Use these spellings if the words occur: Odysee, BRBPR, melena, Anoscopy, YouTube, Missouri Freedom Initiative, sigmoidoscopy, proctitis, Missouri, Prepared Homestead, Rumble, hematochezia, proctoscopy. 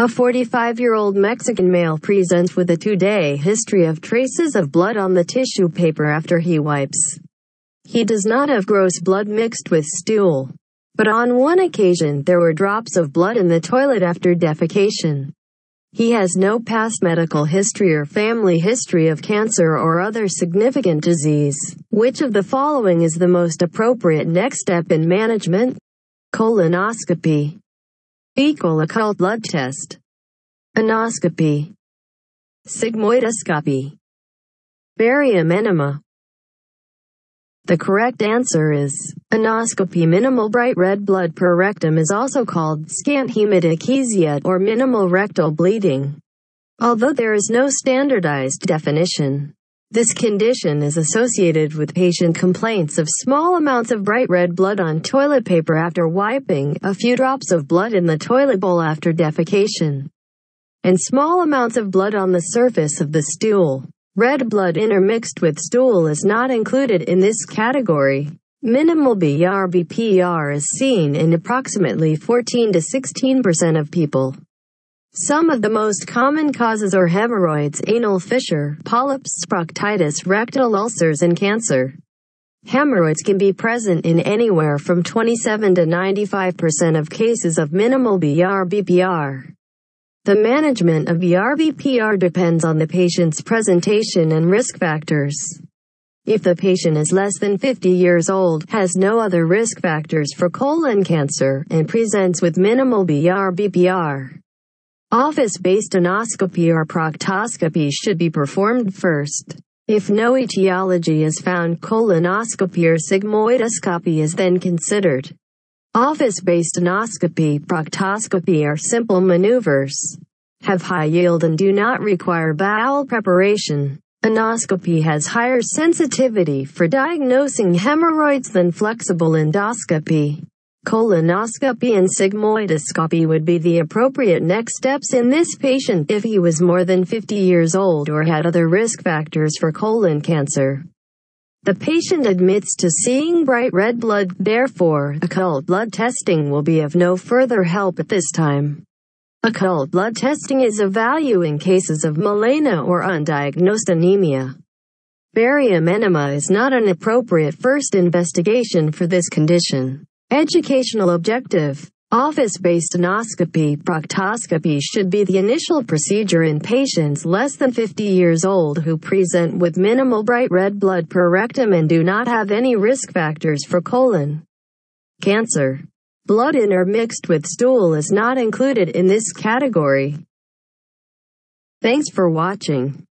A 45-year-old Mexican male presents with a 2-day history of traces of blood on the tissue paper after he wipes. He does not have gross blood mixed with stool, but on one occasion there were drops of blood in the toilet after defecation. He has no past medical history or family history of cancer or other significant disease. Which of the following is the most appropriate next step in management? Colonoscopy. Occult blood test. Anoscopy. Sigmoidoscopy. Barium enema. The correct answer is anoscopy. Minimal bright red blood per rectum is also called scant hematochezia or minimal rectal bleeding. Although there is no standardized definition, this condition is associated with patient complaints of small amounts of bright red blood on toilet paper after wiping, a few drops of blood in the toilet bowl after defecation, and small amounts of blood on the surface of the stool. Red blood intermixed with stool is not included in this category. Minimal BRBPR is seen in approximately 14 to 16% of people. Some of the most common causes are hemorrhoids, anal fissure, polyps, proctitis, rectal ulcers, and cancer. Hemorrhoids can be present in anywhere from 27 to 95% of cases of minimal BRBPR. The management of BRBPR depends on the patient's presentation and risk factors. If the patient is less than 50 years old, has no other risk factors for colon cancer, and presents with minimal BRBPR, office-based anoscopy or proctoscopy should be performed first. If no etiology is found, colonoscopy or sigmoidoscopy is then considered. Office-based anoscopy, proctoscopy are simple maneuvers, have high yield and do not require bowel preparation. Anoscopy has higher sensitivity for diagnosing hemorrhoids than flexible endoscopy. Colonoscopy and sigmoidoscopy would be the appropriate next steps in this patient if he was more than 50 years old or had other risk factors for colon cancer. The patient admits to seeing bright red blood, therefore, occult blood testing will be of no further help at this time. Occult blood testing is of value in cases of melena or undiagnosed anemia. Barium enema is not an appropriate first investigation for this condition. Educational objective. Office-based anoscopy, proctoscopy should be the initial procedure in patients less than 50 years old who present with minimal bright red blood per rectum and do not have any risk factors for colon cancer. Blood intermixed with stool is not included in this category. Thanks for watching.